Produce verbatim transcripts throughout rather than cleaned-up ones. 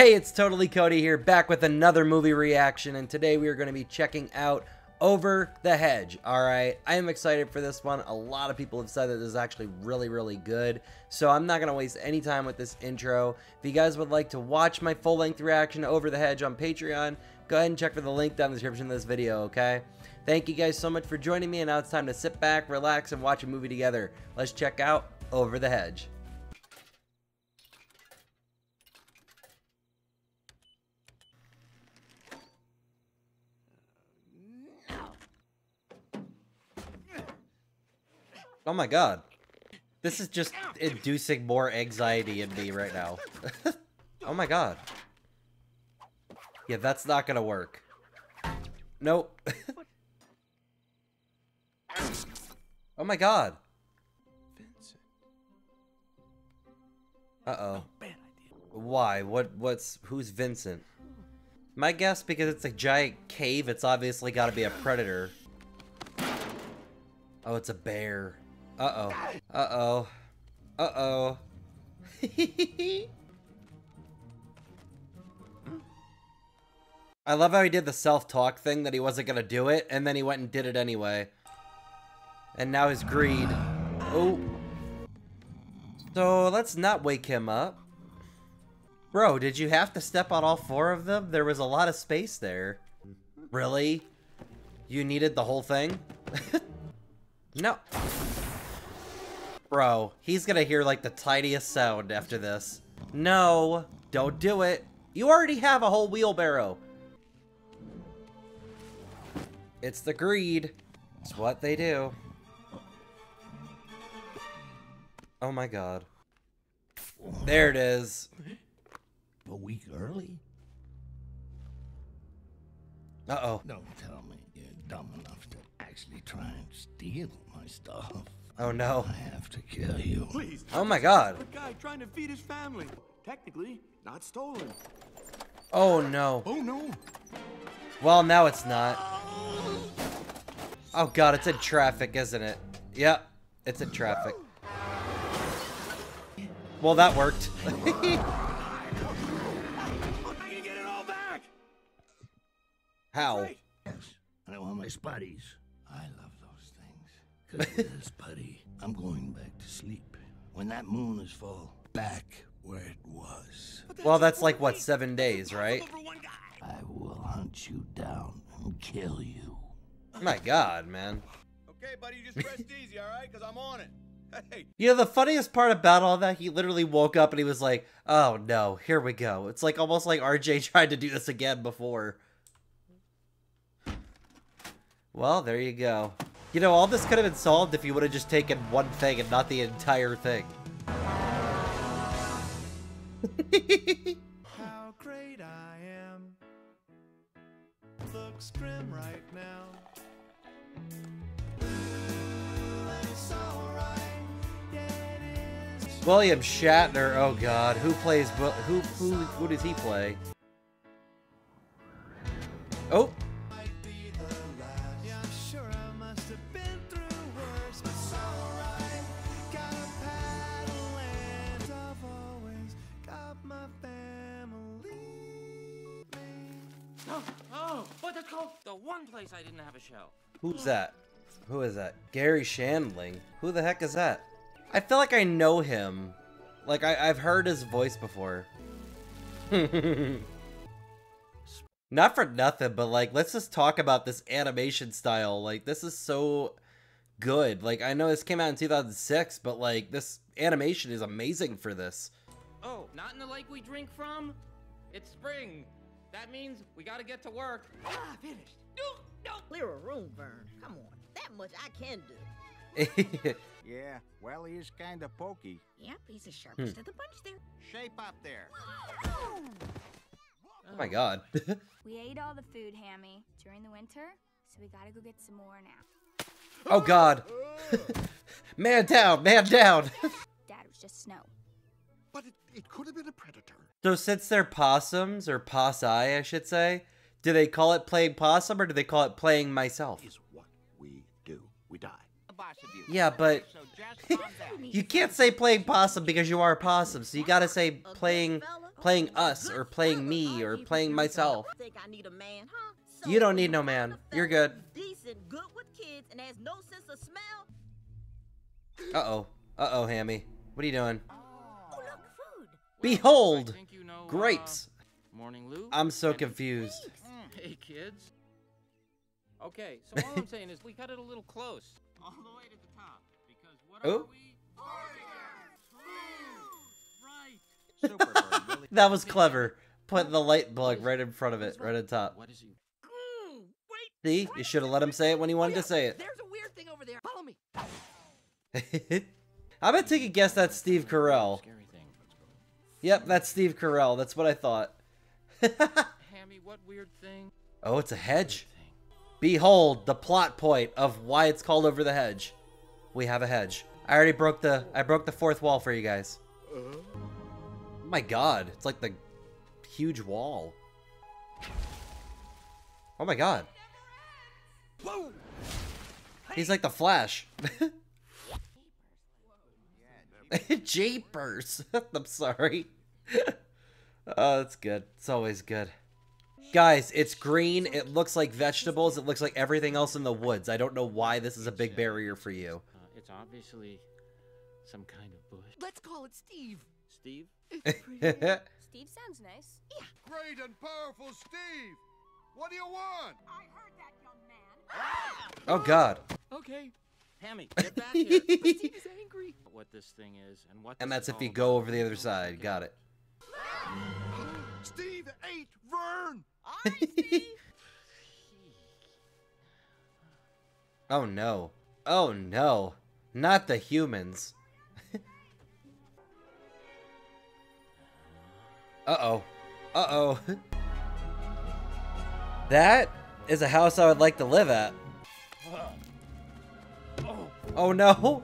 Hey, it's Totally Cody here, back with another movie reaction, and today we are going to be checking out Over the Hedge. All right, I am excited for this one. A lot of people have said that this is actually really, really good, so I'm not going to waste any time with this intro. If you guys would like to watch my full-length reaction to Over the Hedge on Patreon, go ahead and check for the link down in the description of this video, okay? Thank you guys so much for joining me, and now it's time to sit back, relax, and watch a movie together. Let's check out Over the Hedge. Oh my god. This is just inducing more anxiety in me right now. Oh my god. Yeah, that's not gonna work. Nope. Oh my god. Vincent. Uh-oh. Why? What what's who's Vincent? My guess, because it's a giant cave, it's obviously gotta be a predator. Oh, it's a bear. Uh-oh. Uh-oh. Uh-oh. I love how he did the self-talk thing that he wasn't gonna do it, and then he went and did it anyway. And now his greed. Oh. So, let's not wake him up. Bro, did you have to step on all four of them? There was a lot of space there. Really? You needed the whole thing? No. Bro, he's gonna hear like the tiniest sound after this. No, don't do it. You already have a whole wheelbarrow. It's the greed. It's what they do. Oh my god. There it is. A week early? Uh-oh. Don't tell me you're dumb enough to actually try and steal my stuff. Oh no. I have to kill you. Please. Oh my god. The guy trying to feed his family. Technically, not stolen. Oh no. Oh no. Well, now it's not. Oh god, it's in traffic, isn't it? Yep. It's in traffic. Well, that worked. How? I want my spotties. I love those things. This, buddy, I'm going back to sleep. When that moon is full, back where it was. That's well, that's like, what, seven days, right? I will hunt you down and kill you. My god, man. Okay, buddy, you just rest easy, all right? Because I'm on it. Hey. You know, the funniest part about all that, he literally woke up and he was like, oh, no, here we go. It's like almost like R J tried to do this again before. Well, there you go. You know, all this could have been solved if you would have just taken one thing and not the entire thing. How great I am. Looks grim right now. It's all right. Yeah, it is. William Shatner, oh god, who plays, who, who, who does he play? Oh. The one place I didn't have a show. Who's that? Who is that? Gary Shandling. Who the heck is that? I feel like I know him. Like I, I've heard his voice before. Not for nothing, but like, let's just talk about this animation style. Like, this is so good. Like, I know this came out in two thousand six, but like, this animation is amazing for this. Oh, not in the lake we drink from? It's spring. That means we gotta get to work. Ah, finished. No, no. Clear a room, Verne. Come on. That much I can do. Yeah, well, he is kind of pokey. Yep, he's the sharpest hmm. of the bunch there. Shape up there. Oh, oh my god. We ate all the food, Hammy, during the winter, so we gotta go get some more now. Oh god. Man down, man down. Dad, it was just snow. But it, it could have been a predator. So since they're possums, or possi, I should say, do they call it playing possum, or do they call it playing myself? Is what we do. We die. A boss of you. Yeah, but you can't say playing possum because you are a possum, so you gotta say playing playing us or playing me or playing myself. You don't need no man. You're good. Uh-oh. Uh-oh, Hammy. What are you doing? Behold! Grapes! I'm so confused. Hey, kids. Okay, so all I'm saying is we cut it a little close. All the way to the top. Because what are we? Right. That was clever. Put the light plug right in front of it, right at the top. See? You should have let him say it when he wanted to say it. There's a weird thing over there. Follow me. I'm gonna take a guess that's Steve Carell. Yep, that's Steve Carell. That's what I thought. Hammy, what weird thing? Oh, it's a hedge. Behold the plot point of why it's called Over the Hedge. We have a hedge. I already broke the I broke the fourth wall for you guys. Oh my god, it's like the huge wall. Oh my god. Whoa. He's like the Flash. Japers. I'm sorry. Oh, that's good. It's always good. Guys, it's green. It looks like vegetables. It looks like everything else in the woods. I don't know why this is a big barrier for you. Uh, it's obviously some kind of bush. Let's call it Steve. Steve? Steve sounds nice. Yeah. Great and powerful Steve. What do you want? I heard that, young man. Oh, God. Okay. Hammy, get back here. Steve is angry. What this thing is and what. And that's if you go over the other side. Got it. Steve ate Verne. I Steve. Oh no. Oh no. Not the humans. Uh-oh. Uh-oh. That is a house I would like to live at. Oh no.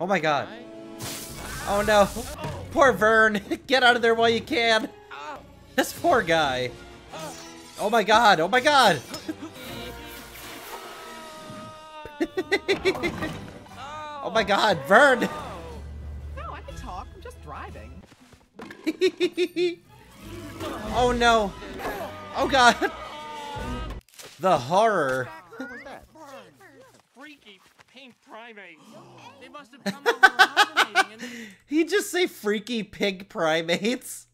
Oh my god. Oh no. Poor Verne. Get out of there while you can. This poor guy. Oh my god. Oh my god. Oh my god, Verne. No, I can talk. I'm just driving. Oh no. Oh god. The horror. Primate. They must have come over and he just say freaky pig primates.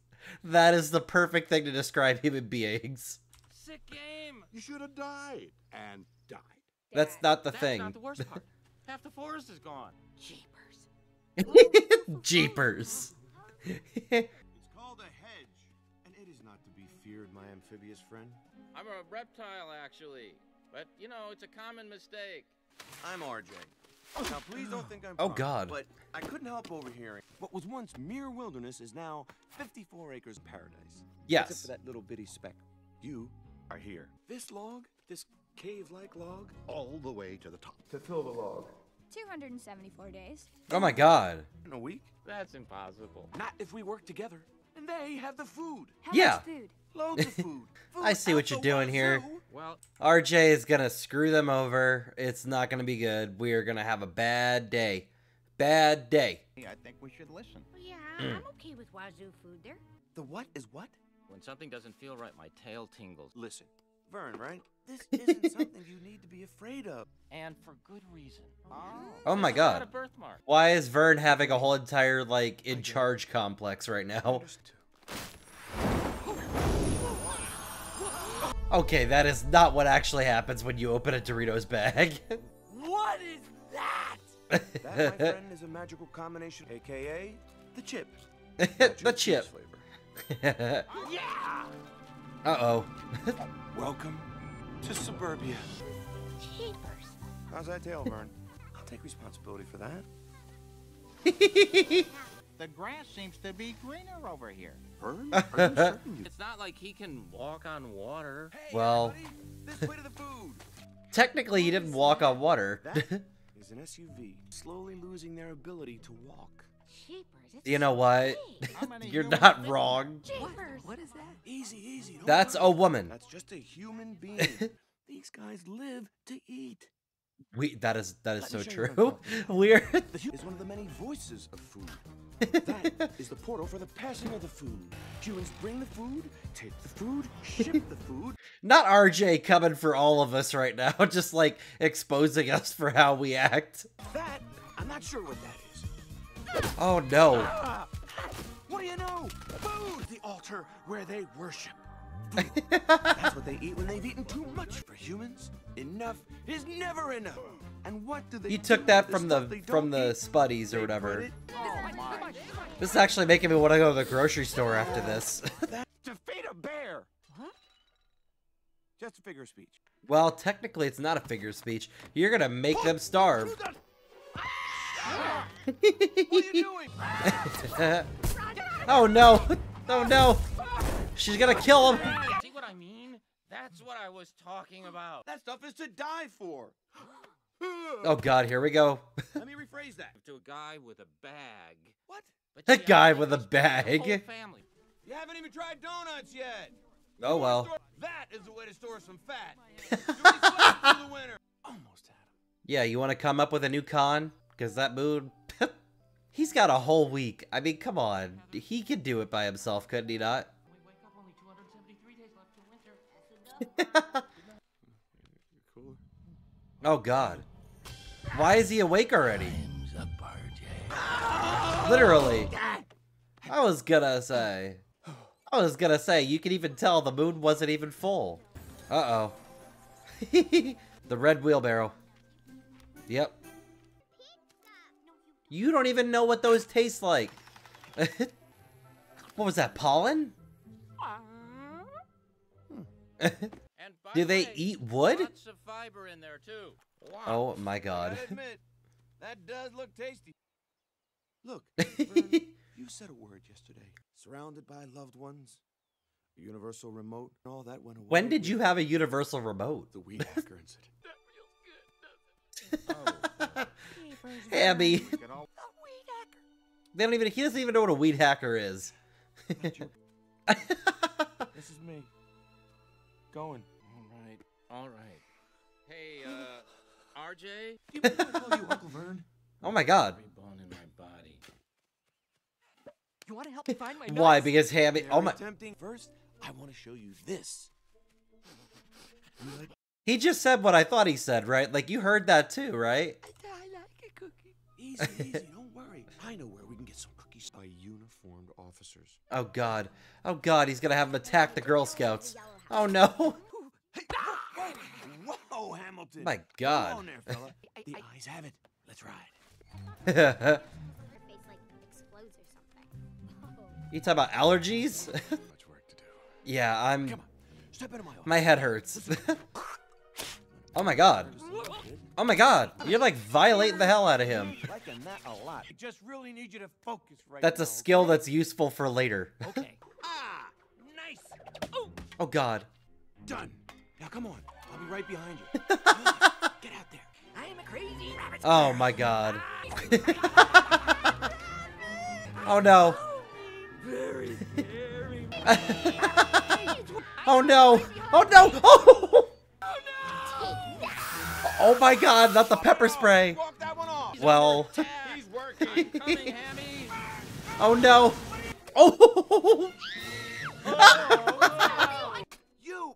That is the perfect thing to describe human beings. Sick game. You should have died and died. That's not the That's thing. That's not the worst part. Half the forest is gone. Jeepers. Jeepers. It's called a hedge, and it is not to be feared, my amphibious friend. I'm a reptile, actually, but you know it's a common mistake. I'm R J. Now, please don't think I'm oh, proud, God. But I couldn't help overhearing what was once mere wilderness is now fifty-four acres of paradise. Yes. Except for that little bitty speck. You are here. This log, this cave-like log, all the way to the top. To fill the log. two hundred seventy-four days. Oh, my God. In a week? That's impossible. Not if we work together. And they have the food. How yeah. Much food? Loads of food. Food. I see what you're doing here. Well, R J is gonna screw them over. It's not gonna be good. We are gonna have a bad day. Bad day. I think we should listen. Well, yeah, mm. I'm okay with wazoo food there. The what is what? When something doesn't feel right, my tail tingles. Listen, Verne, right? This isn't something you need to be afraid of, and for good reason. Oh, oh my God. A birthmark. Why is Verne having a whole entire like in charge complex right now? Okay, that is not what actually happens when you open a Doritos bag. What is that? That, my friend, is a magical combination, A K A the chip. The chip. Yeah! Uh-oh. Welcome to suburbia. Jeepers. How's that tail, Verne? I'll take responsibility for that. The grass seems to be greener over here. Verne, are you certain? It's not like he can walk on water. Hey, well, this way to the food. Technically, he didn't walk on water. That is an S U V slowly losing their ability to walk. Jeepers, you know what? You're not wrong. Jeepers. What is that? Easy, easy. That's worry. A woman. That's just a human being. These guys live to eat. We that is that is that so true. Weird. Is one of the many voices of food. That is the portal for the passing of the food. Humans bring the food, take the food, ship the food. Not R J coming for all of us right now, just like exposing us for how we act. That I'm not sure what that is. Oh no. Ah, what do you know? Food, the altar where they worship. That's what they eat when they've eaten too much for humans. Enough is never enough. And what do they He took do that from the from the eat? Spuddies or whatever. Oh, this is actually making me want to go to the grocery store after this. To feed a bear. Huh? Just a figure of speech. Well, technically it's not a figure of speech. You're gonna make them starve. What are you doing? Oh no! Oh no! She's gonna kill him! See what I mean? That's what I was talking about. That stuff is to die for. Oh god, here we go. Let me rephrase that. To a guy with a bag. What? A guy with a bag. Family. You haven't even tried donuts yet. Oh well. That is the way to store some fat. The winter. Almost had him. Yeah, you want to come up with a new con? Cause that mood. He's got a whole week. I mean, come on. He could do it by himself, couldn't he not? Oh god. Why is he awake already? Literally. I was gonna say. I was gonna say, you can even tell the moon wasn't even full. Uh-oh. The red wheelbarrow. Yep. You don't even know what those taste like. What was that, pollen? Do they way, eat wood? Lots of fiber in there too. Wow. Oh my god. Admit, that does look tasty. Look, Verne, you said a word yesterday. Surrounded by loved ones, a universal remote, and all that went away. When did you have a universal remote? The weed hacker incident. That feels good, doesn't it? Oh. Hammy. They don't even he doesn't even know what a weed hacker is. This is me. Going. All right. All right. Hey, uh, R J? Do you want me to call you Uncle Verne? Oh my god. Every bone in my body. You want to help me find my nuts? Why? Because Hammy. Oh my. Tempting. First, I want to show you this. He just said what I thought he said, right? Like, you heard that too, right? I, I like a cookie. Easy, easy. Don't worry. I know where we can get some cookies. By uniformed officers. Oh god. Oh god. He's going to have him attack the Girl Scouts. Oh no! Whoa, Hamilton! My God! Come on there, fella. The eyes have it. Let's ride. You talking about allergies? Much work to do. Yeah, I'm. Come on. Step into my office. My head hurts. Oh my God! Oh my God! You're like violating the hell out of him. Liking that a lot. I just really need you to focus right now. That's a skill that's useful for later. Okay. Ah, nice. Oh. Oh god. Done. Now come on. I'll be right behind you. Get out there. I am a crazy rabbit. Oh my god. Oh no. Very, very oh no. Oh no. Oh. Oh no. Oh my god, not the pepper spray. Well. He's working. Coming, Hammy. Oh no. Oh.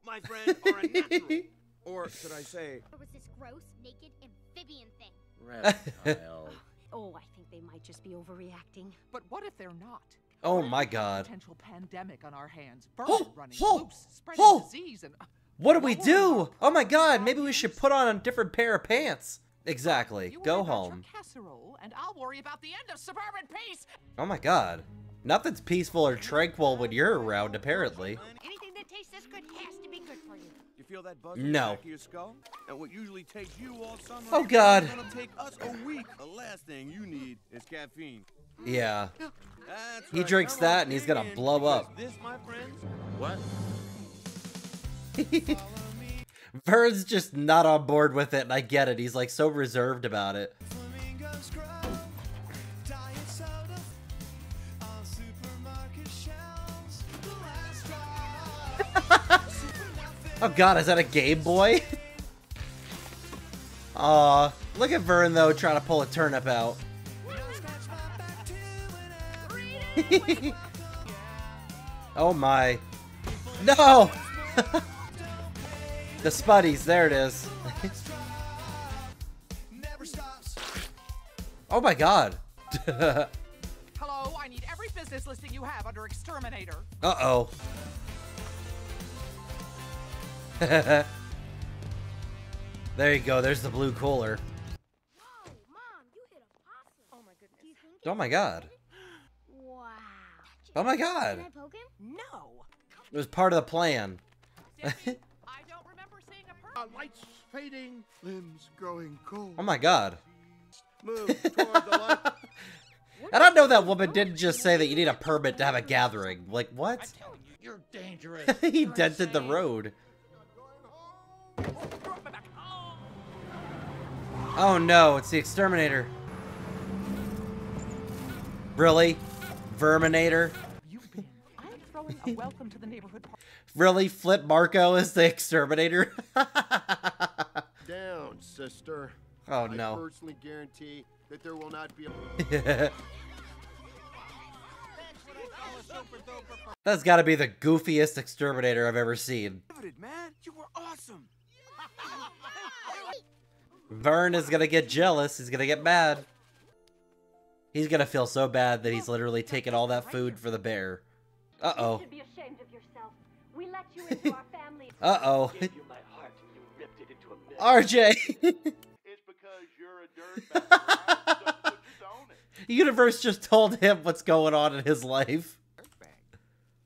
My friend, or a natural, or should I say? Or was this gross, naked, amphibian thing? Reptile. Oh, I think they might just be overreacting. But what if they're not? Oh my God! Potential pandemic on our hands. Oh, running oh, loose, spreading oh. disease and. What do we do? Oh my God! Maybe we should put on a different pair of pants. Exactly. You Go home. Casserole, and I'll worry about the end of suburban peace. Oh my God! Nothing's peaceful or tranquil when you're around, apparently. Anything that tastes this good has to be good for you. You feel that buzz in the back of your skull? And what usually takes you all summer? Oh god. It's gonna take us a week. The last thing you need is caffeine. Yeah. That's he right. drinks Come that and he's gonna blow up. This, my friends? What? Verne's just not on board with it, and I get it. He's like so reserved about it. Oh god, is that a Game Boy? Aw, look at Verne, though, trying to pull a turnip out. Oh my. No! The Spuddies, there it is. Oh my god. Hello, I need every business listing you have under exterminator. Uh-oh. There you go, there's the blue cooler. Whoa, Mom, you hit a possum. Oh my goodness. Oh my god. Wow. Oh my god. Can I poke him? No. It was part of the plan. Dixie, I don't remember seeing a person. Uh, lights fading, limbs growing cold. Oh my god. Move toward the light. I don't know that woman didn't just say that you need a permit to have a gathering. Like, what? I'm telling you, you're dangerous. He you're dented insane. the road. Oh no, it's the exterminator. Really? Verminator? I'm throwing a welcome to the neighborhood park. Really? Flip Marco is the exterminator? Down, sister. Oh no. I personally guarantee that there will not be a... That's gotta be the goofiest exterminator I've ever seen. Man, you were awesome. Verne is gonna get jealous. He's gonna get mad. He's gonna feel so bad that he's literally taking all that food for the bear. Uh-oh. You should be ashamed of yourself. We let you into our family. Uh-oh. R J. It's because you're a dirtbag. The universe just told him what's going on in his life.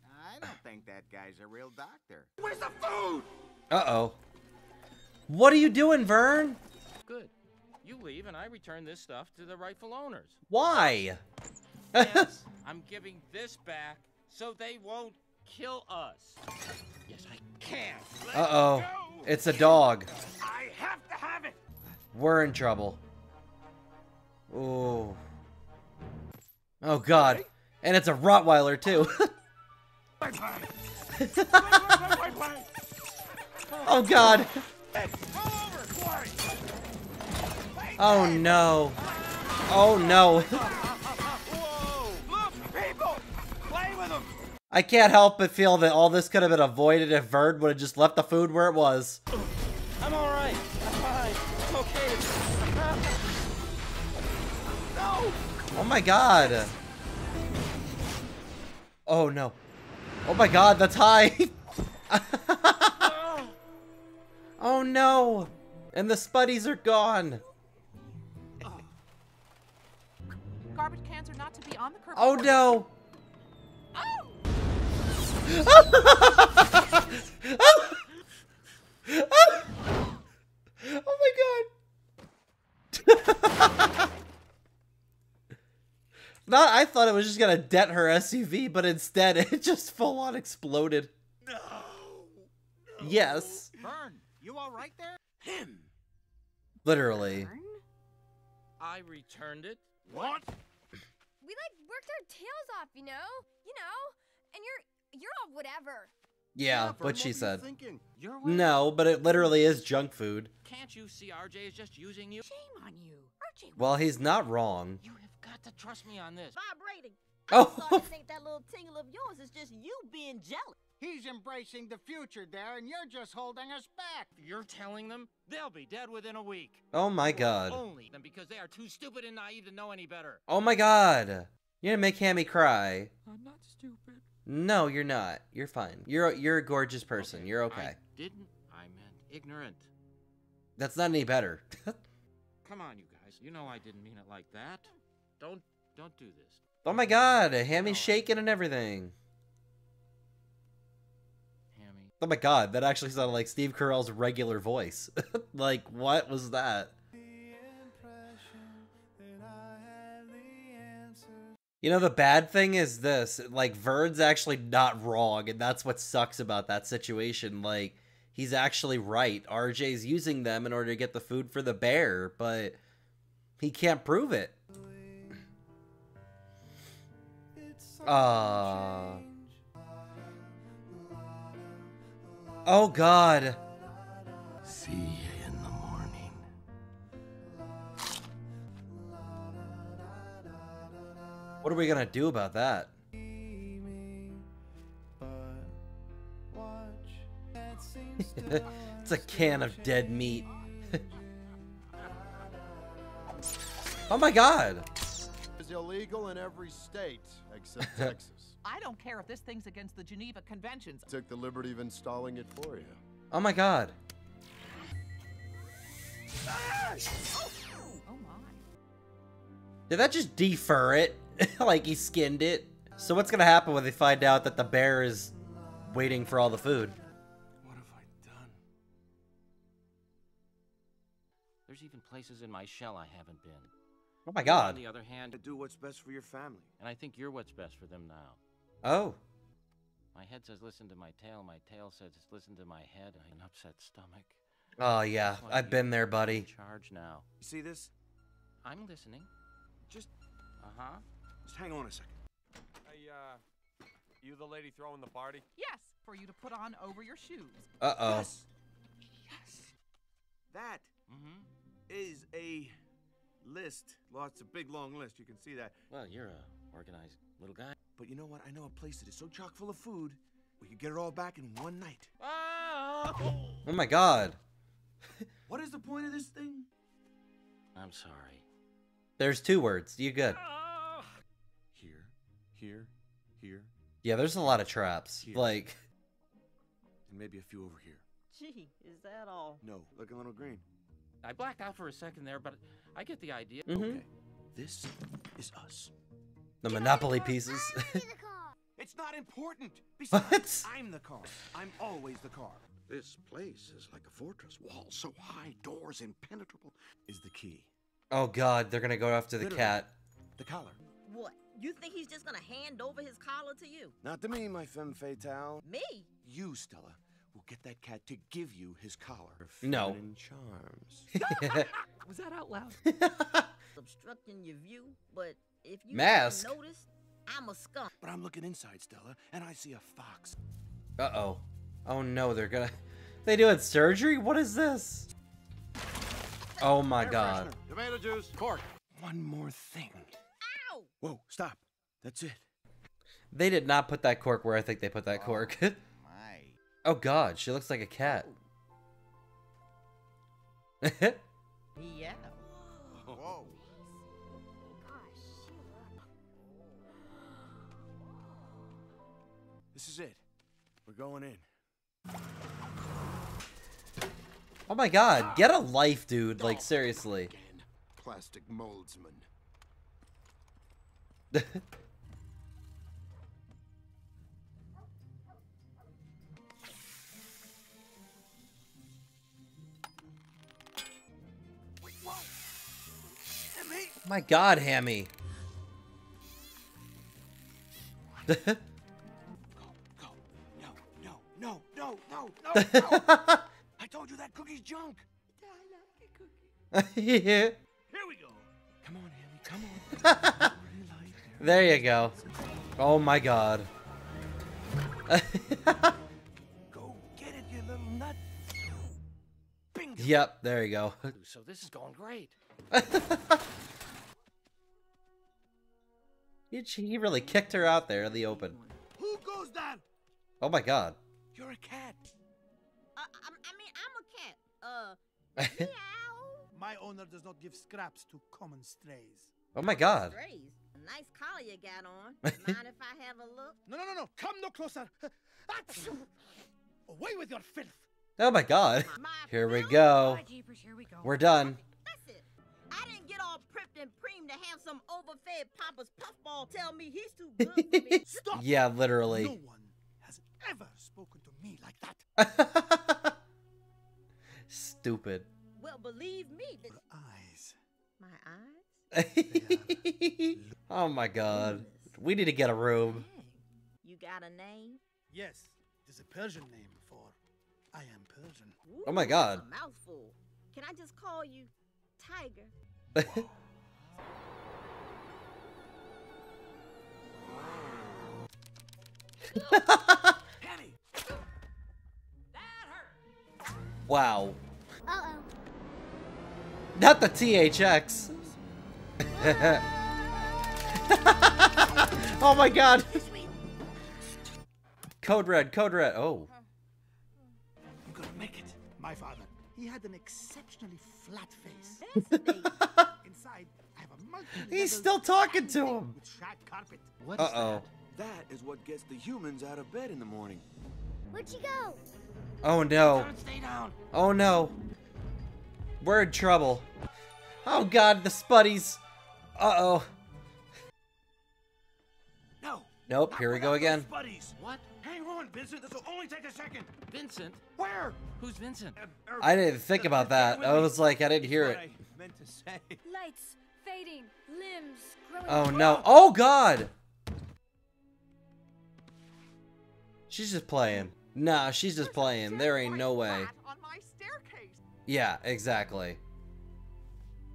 I don't think that guy's a real doctor. Where's the food? Uh-oh. What are you doing, Verne? Good. You leave and I return this stuff to the rightful owners. Why? Yes, I'm giving this back so they won't kill us. Yes, I can't. Uh-oh. It's a dog. I have to have it. We're in trouble. Oh. Oh, God. And it's a Rottweiler, too. Oh, God. Oh, no. Oh, no. I can't help but feel that all this could have been avoided if Verne would have just left the food where it was. I'm alright. I'm fine. I'm okay. No! Oh my god. Oh no. Oh my god, that's high. Oh no. And the Spuddies are gone. Garbage cans are not to be on the curb. Oh no. Oh! Oh! Oh! Oh! Oh my god. Not, I thought it was just gonna dent her S U V, but instead it just full on exploded. No, no. Yes. Verne, you alright there? Him. Literally. Verne? I returned it. What? We like worked our tails off, you know? You know? And you're You're all whatever. Yeah, what she said. No, but it literally is junk food. Can't you see R J is just using you? Shame on you. R J. Well, he's not wrong. You have got to trust me on this. Vibrating. Oh. I started to think that little tingle of yours is just you being jealous. He's embracing the future there, and you're just holding us back. You're telling them they'll be dead within a week. Oh my god. Only them because they are too stupid and naive to know any better. Oh my god. You're gonna make Hammy cry. I'm not stupid. No, you're not. You're fine. You're you're a gorgeous person. Okay. You're okay. I didn't. I meant ignorant. That's not any better. Come on, you guys. You know I didn't mean it like that. Don't don't do this. Oh my god, Hammy's shaking and everything. Hammy. Oh my god, that actually sounded like Steve Carell's regular voice. Like, what was that? You know, the bad thing is this, like, Verne's actually not wrong, and that's what sucks about that situation. Like, he's actually right. R J's using them in order to get the food for the bear, but he can't prove it. Uh... Oh, God. See you in the morning. What are we gonna do about that? It's a can of dead meat. Oh my God! It's illegal in every state except Texas. I don't care if this thing's against the Geneva Conventions. Took the liberty of installing it for you. Oh my God! Ah! Oh. Oh my! Did that just defur it? Like he skinned it? So what's gonna happen when they find out that the bear is waiting for all the food? There's even places in my shell I haven't been. Oh my God. On the other hand, to do what's best for your family. And I think you're what's best for them now. Oh. My head says listen to my tail. My tail says listen to my head. I'm an upset stomach. Oh yeah, I've been there, buddy. In charge now. You see this? I'm listening. Just uh-huh. Just hang on a second. Hey, uh, you the lady throwing the party? Yes, for you to put on over your shoes. Uh-oh. Yes. Yes. That. Mm-hmm. Is a list. Lots of big long list. You can see that. Well, you're a organized little guy. But you know what? I know a place that is so chock full of food we could get it all back in one night. Oh, oh my God. What is the point of this thing? I'm sorry. There's two words. You good? Oh. Here, here, here. Yeah, there's a lot of traps. Here. Like, and maybe a few over here. Gee, is that all? No, look a little green. I blacked out for a second there, but I get the idea. Mm-hmm. Okay, this is us. The get Monopoly the pieces. The it's not important. Besides, what? I'm the car. I'm always the car. This place is like a fortress. Walls so high, doors impenetrable. Is the key. Oh God, they're gonna go after the Literally, cat. The collar. What? You think he's just gonna hand over his collar to you? Not to me, my femme fatale. Me? You, Stella. We'll get that cat to give you his collar. No. Charms. Was that out loud? Obstructing your view, but if you Mask. notice, I'm a skunk. But I'm looking inside, Stella, and I see a fox. Uh-oh. Oh no, they're gonna... They doing surgery? What is this? Oh my Air God. Freshener. Tomato juice. Cork. One more thing. Ow! Whoa, stop. That's it. They did not put that cork where I think they put that oh. cork. Oh God, she looks like a cat. Yeah. Whoa. This is it. We're going in. Oh my God, get a life, dude. Like seriously. Plastic moldsman. My God, Hammy. Go, go. No, no, no, no, no, no, no. I told you that cookie's junk. I love the cookie. Yeah. Here we go. Come on, Hammy, come on. There you go. Oh my God. Go get it, you little nut. Bingo. Yep, there you go. So this is going great. He really kicked her out there in the open. Who goes down? Oh my God. You're a cat. Uh, I, I mean, I'm a cat. Uh, meow. My owner does not give scraps to common strays. Oh my God. Strays? A nice collar you got on. Mind if I have a look? No, no, no, no. Come no closer. Away with your filth. Oh my God. My Here we go. Jeepers, here we go. We're done. I didn't get all pripped and preemed to have some overfed Papa's puffball tell me he's too good for me. Stop. Yeah, literally. No one has ever spoken to me like that. Stupid. Well, believe me. Your eyes. My eyes? Oh, my God. We need to get a room. You got a name? Yes. There's a Persian name for I am Persian. Ooh, oh, my God. A mouthful. Can I just call you Tiger? Wow. Uh-oh. Not the T H X. Oh my god! Code red, code red. Oh. You're gonna make it. My father, he had an exceptionally flat face. Inside, I have a monkey. He's still talking to him. Uh oh. That is what gets the humans out of bed in the morning. Where'd you go? Oh no. Stay down. Oh no. We're in trouble. Oh god, the spuddies. Uh oh. No. Nope, here we go again. Spuddies. What? Hang on, Vincent. This will only take a second. Vincent? Where? Who's Vincent? Uh, er, I didn't think about that. I was like, I didn't hear it. I meant to say. Lights fading, limbs growing. Oh no. Oh god. She's just playing. Nah, she's just playing. There ain't no way. Yeah, exactly.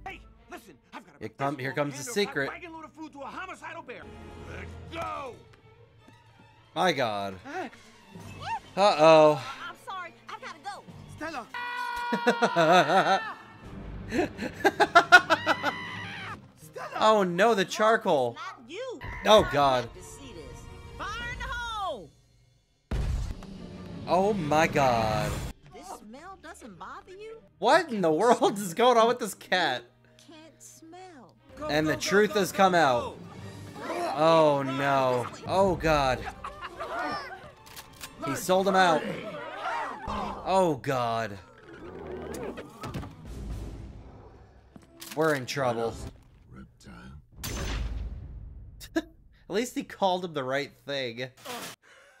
Hey, listen, I've got a here, come, here comes the secret. Load of food to a homicidal bear. Let's go. My god. Uh-oh. I'm sorry. I've got to go. Stella. Stella. Oh no, the charcoal. Not you. Oh god. Oh my god. This smell doesn't bother you? What in the world is going on with this cat? Can't smell. Go, and the go, truth go, has go, come go. out. Oh no. Oh god. He sold him out. Oh god. We're in trouble. At least he called him the right thing.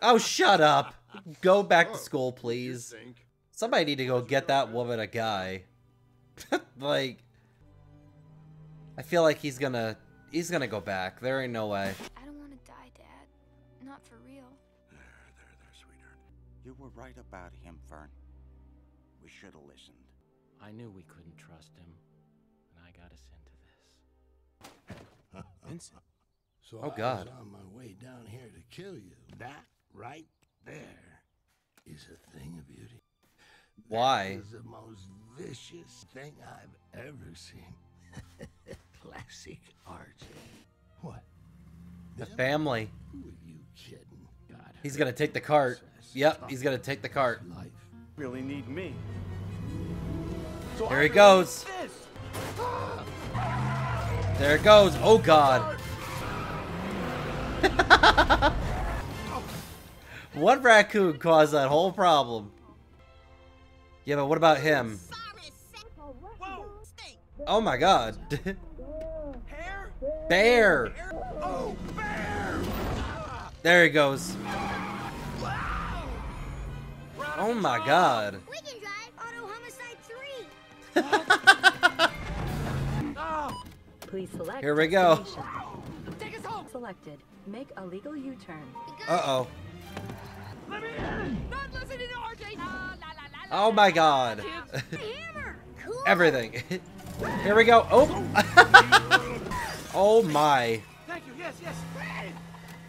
Oh, shut up. Go back to school, please. Somebody need to go get that woman a guy. Like, I feel like he's gonna, he's gonna go back. There ain't no way. I don't want to die, Dad. Not for real. There, there, there, sweetheart. You were right about him, Verne. We should have listened. I knew we couldn't trust him, and I got us into this. Vincent. So oh, God. I was on my way down here to kill you. That? Right there is a thing of beauty. Why? That is the most vicious thing I've ever seen. Classic R J. What? The Them? family. Who are you kidding? God, he's gonna take the cart. Yep, he's gonna take the cart. Life. Really need me. So there he goes. There it goes. Oh God. One raccoon caused that whole problem. Yeah, but what about him? Whoa. Oh my god. Hair? Bear. Hair? Oh, bear! There he goes. Wow. Oh my god. We can drive auto homicide three. Oh. Please select. Here we go. Take us home. Selected. Make a legal U-turn. Uh-oh. Let me in. Not listening to R J. La, la, la, la, oh my god. Cool. Everything. Here we go. Oh. Oh my. Thank you. Yes, yes.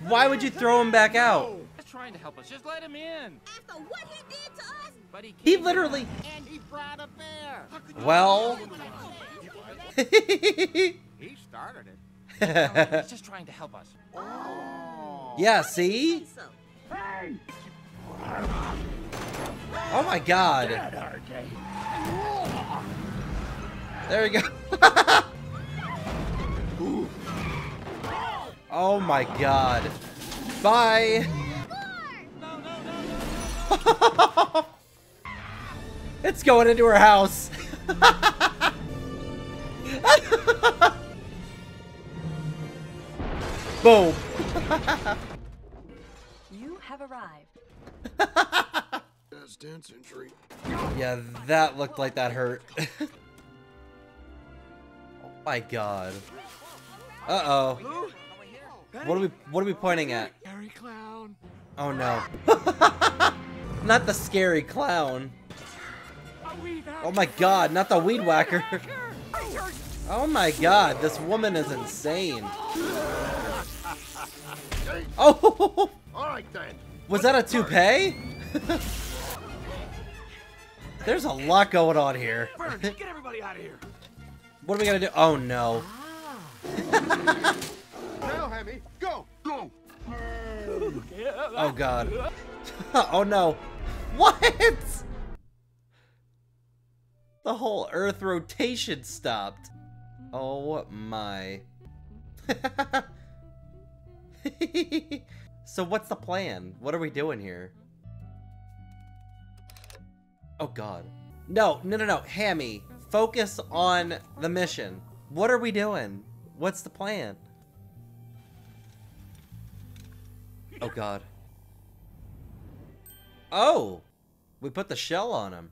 Why would you throw him back out? He's trying to help us. Just let him in. After what he did to us. But he, he literally and he brought a bear. Well, he started it. He's just trying to help us. Oh. Yeah, see? Oh my god. There we go. Oh my god. Bye. It's going into her house. Boom. Arrived. Yeah, that looked like that hurt. Oh my god. Uh oh. What are we? What are we pointing at? Oh no. Not the scary clown. Oh my god! Not the weed whacker. Oh my god! This woman is insane. Oh. All right then. Was that a toupee? There's a lot going on here. Get everybody out of here. What are we gonna do? Oh no. Now, Hammy, go, go. Oh God. Oh no. What? The whole Earth rotation stopped. Oh my. So what's the plan? What are we doing here? Oh God. No, no, no, no, Hammy. Focus on the mission. What are we doing? What's the plan? Oh God. Oh, we put the shell on him.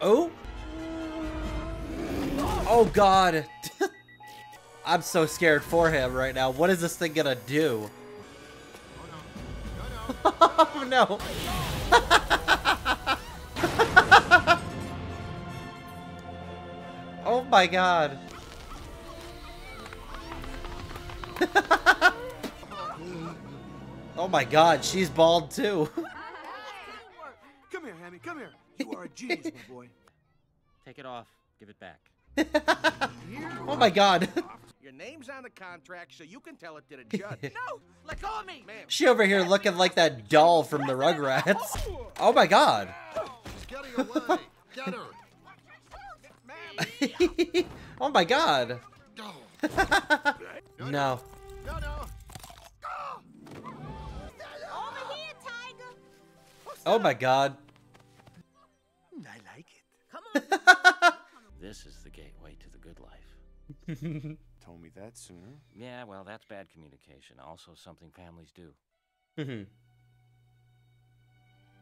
Oh. Oh God. I'm so scared for him right now. What is this thing gonna do? Oh no. Oh my God. Oh my God, she's bald too. Come here, Hammy, come here. You are a genius, my boy. Take it off, give it back. Oh my God. Your name's on the contract, so you can tell it to the judge. No, let go of me. She over here looking like that doll from the Rugrats. Oh my God. She's getting away. Get her. Oh my God. No. No, no. Oh my God. I like it. Come on. This is the gateway to the good life. Told me that sooner. Yeah, well, that's bad communication. Also something families do. Mm-hmm.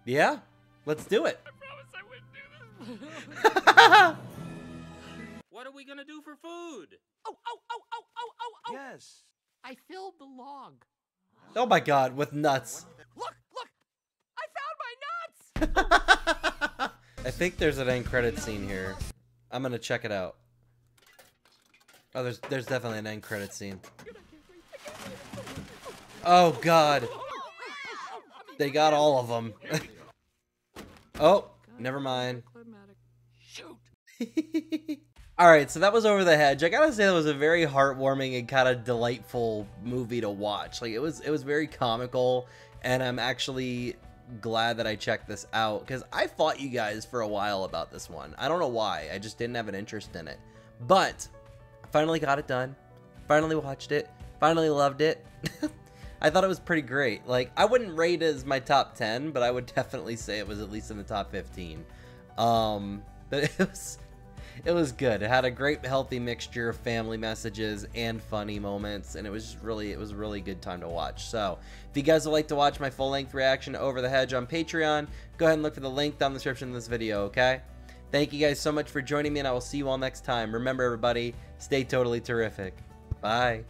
Yeah, let's do it. I promise I wouldn't do this. What are we gonna do for food? Oh, oh, oh, oh, oh, oh, oh. Yes. I filled the log. Oh my God, with nuts. Look, look, I found my nuts. I think there's an end credit scene here. I'm gonna check it out. Oh, there's there's definitely an end credit scene. Oh God. They got all of them. Oh, never mind. Shoot. All right, so that was Over the Hedge. I gotta say that was a very heartwarming and kind of delightful movie to watch. Like it was it was very comical, and I'm actually glad that I checked this out because I fought you guys for a while about this one. I don't know why. I just didn't have an interest in it, but I finally got it done. Finally watched it. Finally loved it. I thought it was pretty great. Like I wouldn't rate it as my top ten, but I would definitely say it was at least in the top fifteen. Um, but it was, it was good. It had a great, healthy mixture of family messages and funny moments, and it was just really, it was a really good time to watch. So, if you guys would like to watch my full-length reaction to Over the Hedge on Patreon, go ahead and look for the link down in the description of this video, okay? Thank you guys so much for joining me, and I will see you all next time. Remember, everybody, stay totally terrific. Bye.